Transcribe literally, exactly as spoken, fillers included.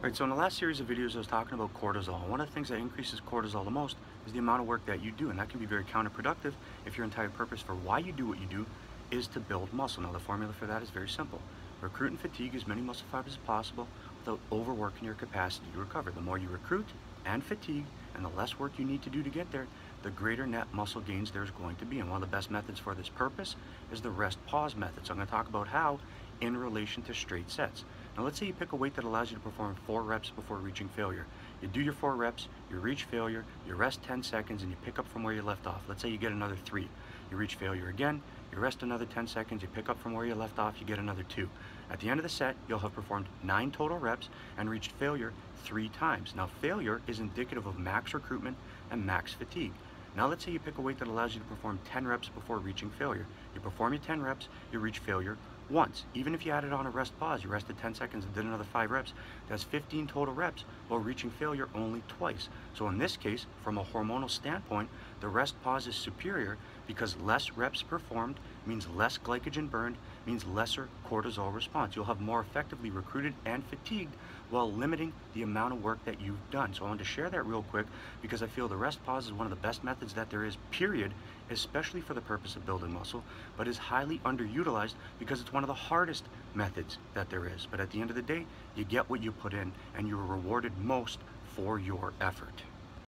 Alright, so in the last series of videos I was talking about cortisol. One of the things that increases cortisol the most is the amount of work that you do, and that can be very counterproductive if your entire purpose for why you do what you do is to build muscle. Now the formula for that is very simple. Recruit and fatigue as many muscle fibers as possible without overworking your capacity to recover. The more you recruit and fatigue and the less work you need to do to get there, the greater net muscle gains there's going to be. And one of the best methods for this purpose is the rest pause method. So I'm going to talk about how in relation to straight sets. Now let's say you pick a weight that allows you to perform four reps before reaching failure. You do your four reps, you reach failure, you rest ten seconds, and you pick up from where you left off. Let's say you get another three. You reach failure again, you rest another ten seconds, you pick up from where you left off, you get another two. At the end of the set, you'll have performed nine total reps and reached failure three times. Now failure is indicative of max recruitment and max fatigue. Now let's say you pick a weight that allows you to perform ten reps before reaching failure. You perform your ten reps, you reach failure once. Even if you added on a rest pause, you rested ten seconds and did another five reps, that's fifteen total reps while reaching failure only twice. So in this case, from a hormonal standpoint, the rest pause is superior because less reps performed means less glycogen burned, means lesser cortisol response. You'll have more effectively recruited and fatigued while limiting the amount of work that you've done. So I wanted to share that real quick because I feel the rest pause is one of the best methods that there is, period, especially for the purpose of building muscle, but is highly underutilized because it's one of the hardest methods that there is. But at the end of the day, you get what you put in and you're rewarded most for your effort.